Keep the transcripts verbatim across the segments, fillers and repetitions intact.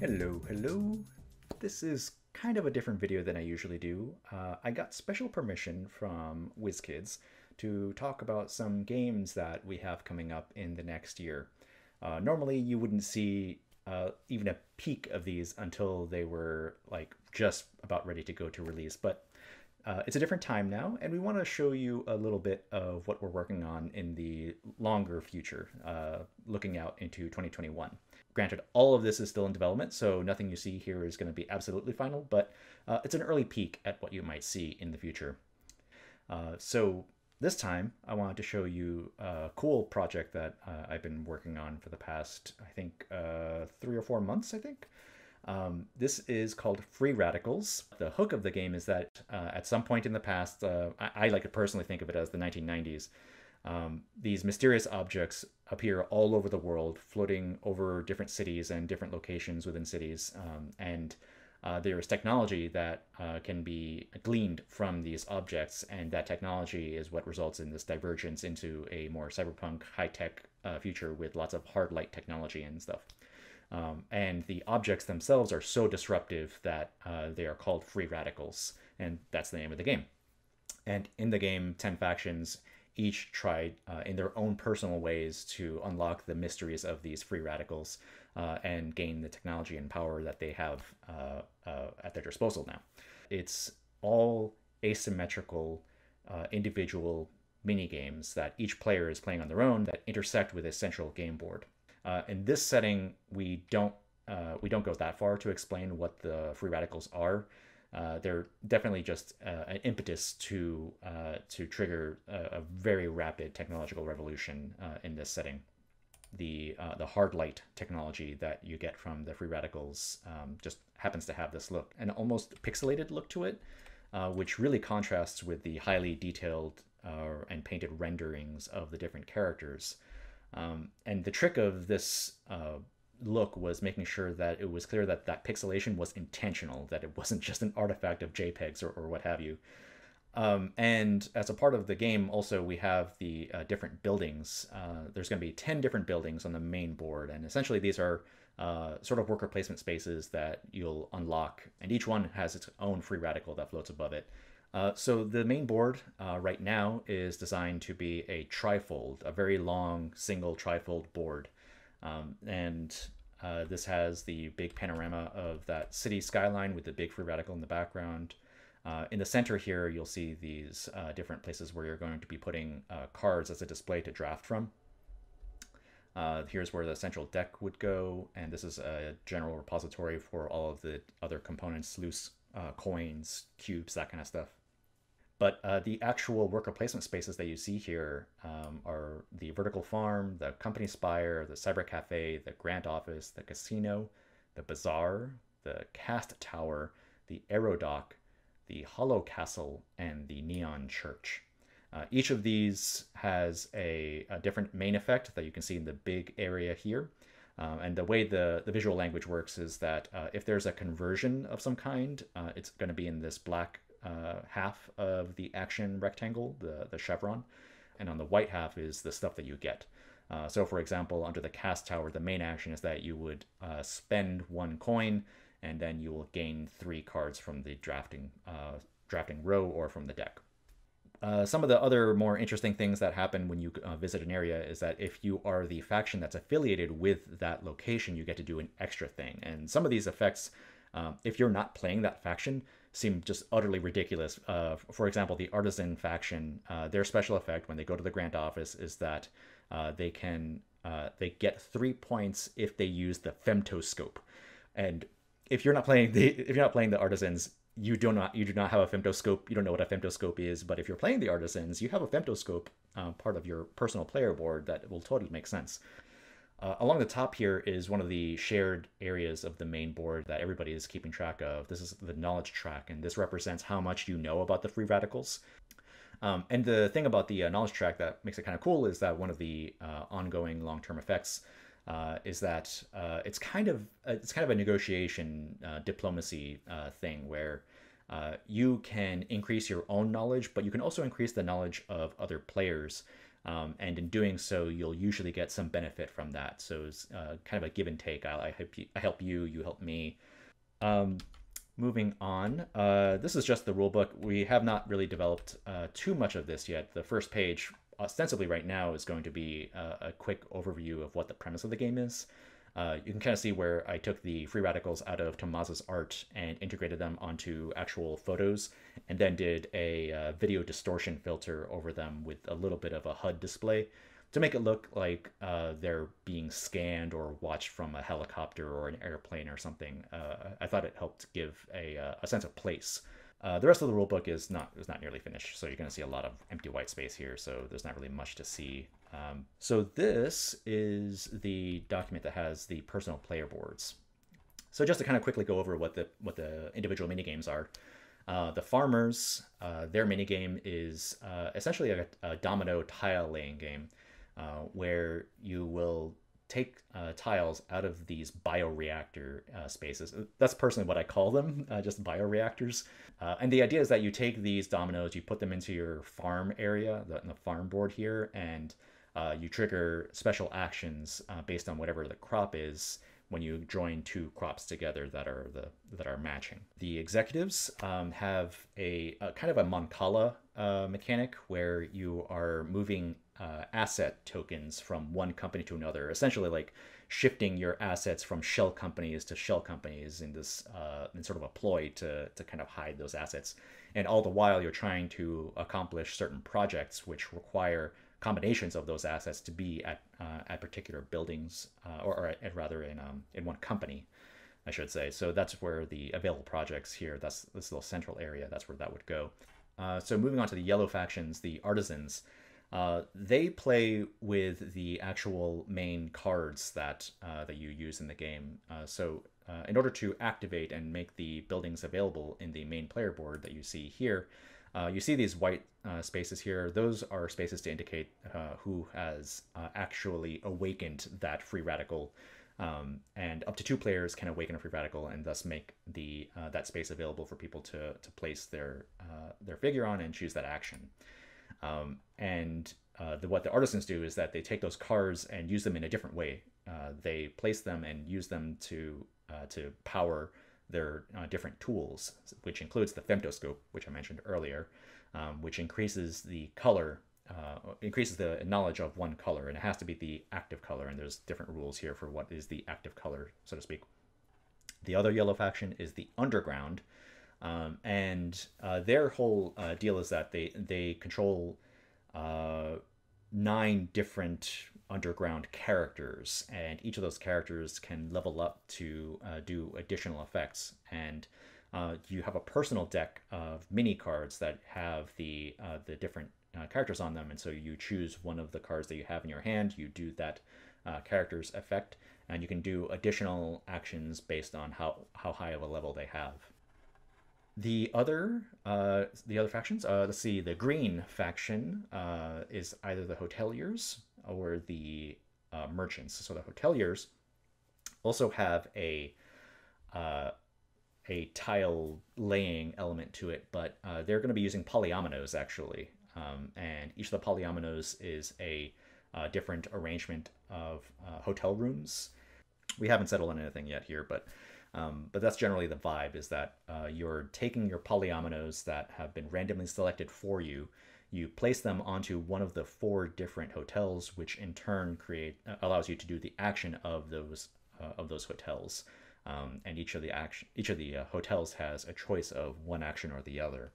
Hello, hello. This is kind of a different video than I usually do. Uh, I got special permission from WizKids to talk about some games that we have coming up in the next year. Uh, normally you wouldn't see uh, even a peek of these until they were like just about ready to go to release, but uh, it's a different time now, and we want to show you a little bit of what we're working on in the longer future, uh, looking out into twenty twenty-one. Granted, all of this is still in development, so nothing you see here is going to be absolutely final, but uh, it's an early peek at what you might see in the future. Uh, so this time, I wanted to show you a cool project that uh, I've been working on for the past, I think, uh, three or four months, I think. Um, this is called Free Radicals. The hook of the game is that uh, at some point in the past, uh, I, I like to personally think of it as the nineteen nineties, Um, these mysterious objects appear all over the world, floating over different cities and different locations within cities. Um, and uh, there is technology that uh, can be gleaned from these objects, and that technology is what results in this divergence into a more cyberpunk, high-tech uh, future with lots of hard light technology and stuff. Um, and the objects themselves are so disruptive that uh, they are called Free Radicals, and that's the name of the game. And in the game, ten factions each tried uh, in their own personal ways to unlock the mysteries of these free radicals uh, and gain the technology and power that they have uh, uh, at their disposal now. It's all asymmetrical, uh, individual mini-games that each player is playing on their own that intersect with a central game board. Uh, in this setting, we don't, uh, we don't go that far to explain what the free radicals are. Uh, they're definitely just uh, an impetus to uh, to trigger a, a very rapid technological revolution uh, in this setting. The uh, the hard light technology that you get from the free radicals um, just happens to have this look, an almost pixelated look to it, uh, which really contrasts with the highly detailed uh, and painted renderings of the different characters. Um, and the trick of this Uh, look was making sure that it was clear that that pixelation was intentional, that it wasn't just an artifact of JPEGs or, or what have you. Um, and as a part of the game, also, we have the uh, different buildings. Uh, there's going to be ten different buildings on the main board, and essentially these are uh, sort of worker placement spaces that you'll unlock, and each one has its own free radical that floats above it. Uh, so the main board uh, right now is designed to be a trifold, a very long single trifold board. Um, and uh, this has the big panorama of that city skyline with the big free radical in the background. Uh, in the center here, you'll see these uh, different places where you're going to be putting uh, cards as a display to draft from. Uh, here's where the central deck would go, and this is a general repository for all of the other components, loose uh, coins, cubes, that kind of stuff. But uh, the actual worker placement spaces that you see here um, are the vertical farm, the company spire, the cyber cafe, the grant office, the casino, the bazaar, the cast tower, the aerodock, the hollow castle, and the neon church. Uh, each of these has a, a different main effect that you can see in the big area here. Um, and the way the, the visual language works is that uh, if there's a conversion of some kind, uh, it's going to be in this black Uh, half of the action rectangle, the, the chevron, and on the white half is the stuff that you get. Uh, so for example, under the cast tower, the main action is that you would uh, spend one coin, and then you will gain three cards from the drafting, uh, drafting row or from the deck. Uh, some of the other more interesting things that happen when you uh, visit an area is that if you are the faction that's affiliated with that location, you get to do an extra thing. And some of these effects, um, if you're not playing that faction, seem just utterly ridiculous. Uh, for example, the Artisan faction, uh, their special effect when they go to the Grant Office is that uh, they can uh, they get three points if they use the femtoscope. And if you're not playing the if you're not playing the Artisans, you do not you do not have a femtoscope. You don't know what a femtoscope is. But if you're playing the Artisans, you have a femtoscope uh, part of your personal player board that will totally make sense. Uh, along the top here is one of the shared areas of the main board that everybody is keeping track of. This is the knowledge track, and this represents how much you know about the free radicals. Um, and the thing about the uh, knowledge track that makes it kind of cool is that one of the uh, ongoing long-term effects uh, is that uh, it's kind of it's kind of a negotiation uh, diplomacy uh, thing where uh, you can increase your own knowledge, but you can also increase the knowledge of other players. Um, and in doing so, you'll usually get some benefit from that. So it's uh, kind of a give and take. I, I, help, you, I help you, you help me. Um, moving on, uh, this is just the rule book. We have not really developed uh, too much of this yet. The first page, ostensibly right now, is going to be a, a quick overview of what the premise of the game is. Uh, you can kind of see where I took the free radicals out of Tomaz's art and integrated them onto actual photos, and then did a uh, video distortion filter over them with a little bit of a H U D display to make it look like uh, they're being scanned or watched from a helicopter or an airplane or something. Uh, I thought it helped give a, uh, a sense of place. Uh, the rest of the rulebook is not is not nearly finished, so you're going to see a lot of empty white space here, so there's not really much to see. Um, so this is the document that has the personal player boards. So just to kind of quickly go over what the what the individual minigames are. Uh, the farmers, uh, their minigame is uh, essentially a, a domino tile laying game uh, where you will take uh, tiles out of these bioreactor uh, spaces. That's personally what I call them, uh, just bioreactors. Uh, and the idea is that you take these dominoes, you put them into your farm area, the, the farm board here, and uh, you trigger special actions uh, based on whatever the crop is when you join two crops together that are the that are matching. The executives um, have a, a kind of a Moncala uh, mechanic where you are moving Uh, asset tokens from one company to another, essentially like shifting your assets from shell companies to shell companies in this uh, in sort of a ploy to, to kind of hide those assets. And all the while you're trying to accomplish certain projects which require combinations of those assets to be at, uh, at particular buildings uh, or, or at, rather in, um, in one company, I should say. So that's where the available projects here, that's this little central area, that's where that would go. Uh, so moving on to the yellow factions, the artisans. Uh, they play with the actual main cards that uh, that you use in the game. Uh, so uh, in order to activate and make the buildings available in the main player board that you see here, uh, you see these white uh, spaces here. Those are spaces to indicate uh, who has uh, actually awakened that free radical. Um, and up to two players can awaken a free radical and thus make the uh, that space available for people to, to place their, uh, their figure on and choose that action. Um, and uh, the, what the artisans do is that they take those cards and use them in a different way. Uh, they place them and use them to uh, to power their uh, different tools, which includes the femtoscope, which I mentioned earlier, um, which increases the color, uh, increases the knowledge of one color, and it has to be the active color. And there's different rules here for what is the active color, so to speak. The other yellow faction is the underground. Um, and uh, their whole uh, deal is that they they control uh, nine different underground characters, and each of those characters can level up to uh, do additional effects. And uh, you have a personal deck of mini cards that have the uh, the different uh, characters on them, and so you choose one of the cards that you have in your hand. You do that uh, character's effect, and you can do additional actions based on how how high of a level they have. The other, uh, the other factions, uh, let's see, the green faction uh, is either the hoteliers or the uh, merchants. So the hoteliers also have a uh, a tile laying element to it, but uh, they're going to be using polyominoes actually, um, and each of the polyominoes is a uh, different arrangement of uh, hotel rooms. We haven't settled on anything yet here, but. Um, but that's generally the vibe, is that uh, you're taking your polyominoes that have been randomly selected for you, you place them onto one of the four different hotels, which in turn create uh, allows you to do the action of those uh, of those hotels, um, and each of the action each of the uh, hotels has a choice of one action or the other.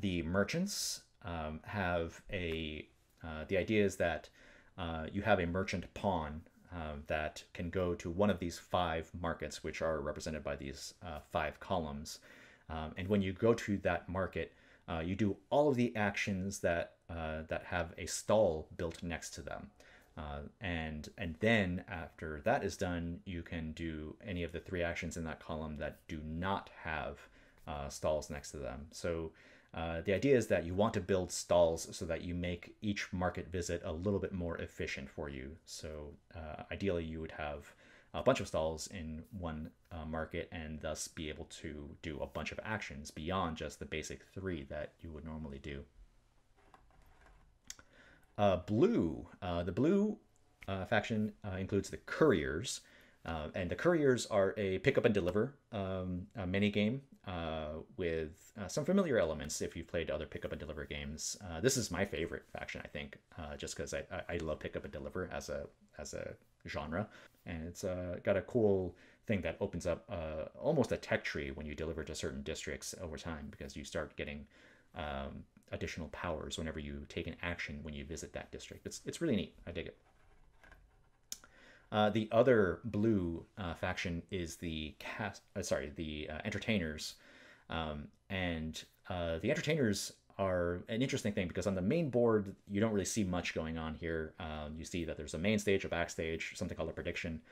The merchants um, have a uh, the idea is that uh, you have a merchant pawn. Uh, that can go to one of these five markets, which are represented by these uh, five columns. Um, and when you go to that market, uh, you do all of the actions that uh, that have a stall built next to them. Uh, and and then after that is done, you can do any of the three actions in that column that do not have uh, stalls next to them. So uh, the idea is that you want to build stalls so that you make each market visit a little bit more efficient for you. So uh, ideally you would have a bunch of stalls in one uh, market and thus be able to do a bunch of actions beyond just the basic three that you would normally do. Uh, blue, uh, the blue uh, faction uh, includes the couriers, uh, and the couriers are a pick up and deliver um, mini game uh, with uh, some familiar elements if you've played other pick up and deliver games. Uh, this is my favorite faction, I think, uh, just because I, I, I love pick up and deliver as a as a genre, and it's uh, got a cool thing that opens up uh, almost a tech tree when you deliver to certain districts over time, because you start getting Um, additional powers whenever you take an action when you visit that district. It's, it's really neat. I dig it. Uh, the other blue uh, faction is the cast. Uh, sorry, the uh, entertainers, um, and uh, the entertainers are an interesting thing because on the main board you don't really see much going on here. Um, you see that there's a main stage, a backstage, something called a prediction.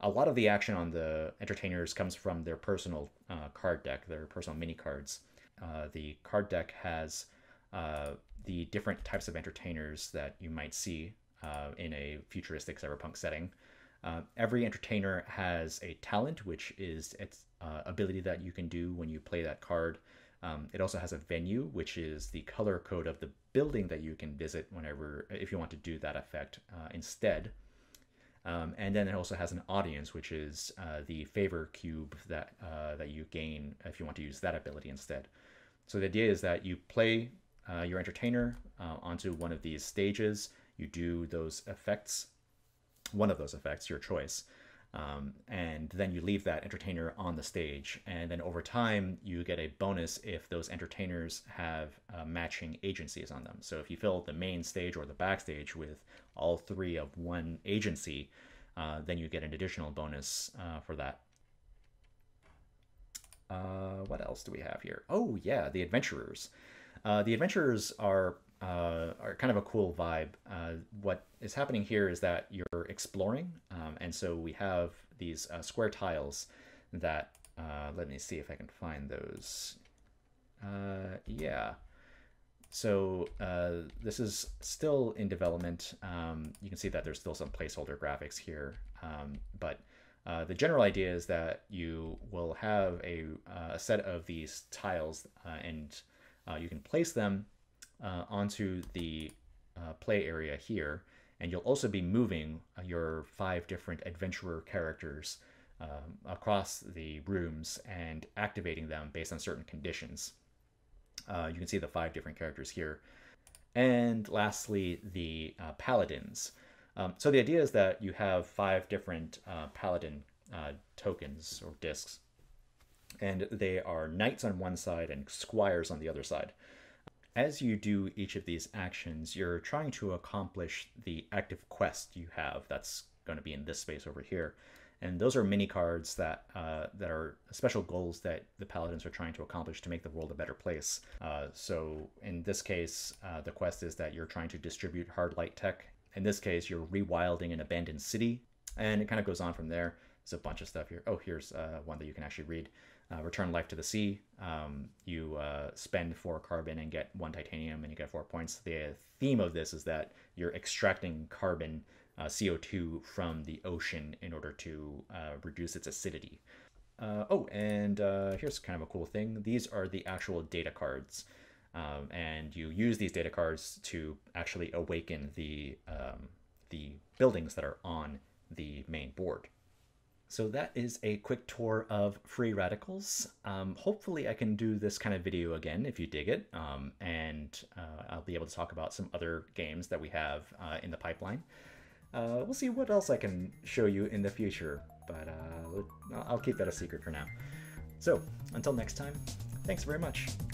A lot of the action on the entertainers comes from their personal uh, card deck, their personal mini cards. Uh, the card deck has uh, the different types of entertainers that you might see uh, in a futuristic cyberpunk setting. Uh, every entertainer has a talent, which is its uh, ability that you can do when you play that card. Um, it also has a venue, which is the color code of the building that you can visit whenever, if you want to do that effect uh, instead. Um, and then it also has an audience, which is uh, the favor cube that uh, that you gain if you want to use that ability instead. So the idea is that you play uh, your entertainer uh, onto one of these stages. You do those effects, one of those effects, your choice, um, and then you leave that entertainer on the stage. And then over time, you get a bonus if those entertainers have uh, matching agencies on them. So if you fill the main stage or the backstage with all three of one agency, uh, then you get an additional bonus uh, for that. Uh, what else do we have here? Oh yeah, the adventurers. Uh, the adventurers are uh, are kind of a cool vibe. Uh, what is happening here is that you're exploring, um, and so we have these uh, square tiles that. Uh, let me see if I can find those. Uh, yeah. So uh, this is still in development. Um, you can see that there's still some placeholder graphics here, um, but uh, the general idea is that you will have a, uh, a set of these tiles uh, and uh, you can place them uh, onto the uh, play area here. And you'll also be moving your five different adventurer characters um, across the rooms and activating them based on certain conditions. Uh, you can see the five different characters here. And lastly, the uh, paladins. Um, so the idea is that you have five different uh, paladin uh, tokens or discs, and they are knights on one side and squires on the other side. As you do each of these actions, you're trying to accomplish the active quest you have that's going to be in this space over here. And those are mini cards that uh, that are special goals that the paladins are trying to accomplish to make the world a better place. Uh, so in this case, uh, the quest is that you're trying to distribute hard light tech. In this case, you're rewilding an abandoned city, and it kind of goes on from there. There's a bunch of stuff here. Oh, here's uh, one that you can actually read. Uh, Return life to the sea. Um, you uh, spend four carbon and get one titanium, and you get four points. The theme of this is that you're extracting carbon Uh, C O two from the ocean in order to uh, reduce its acidity. Uh, oh, and uh, here's kind of a cool thing. These are the actual data cards, um, and you use these data cards to actually awaken the um, the buildings that are on the main board. So that is a quick tour of Free Radicals. Um, hopefully I can do this kind of video again if you dig it, um, and uh, I'll be able to talk about some other games that we have uh, in the pipeline. Uh, we'll see what else I can show you in the future, but uh, I'll keep that a secret for now. So, until next time, thanks very much.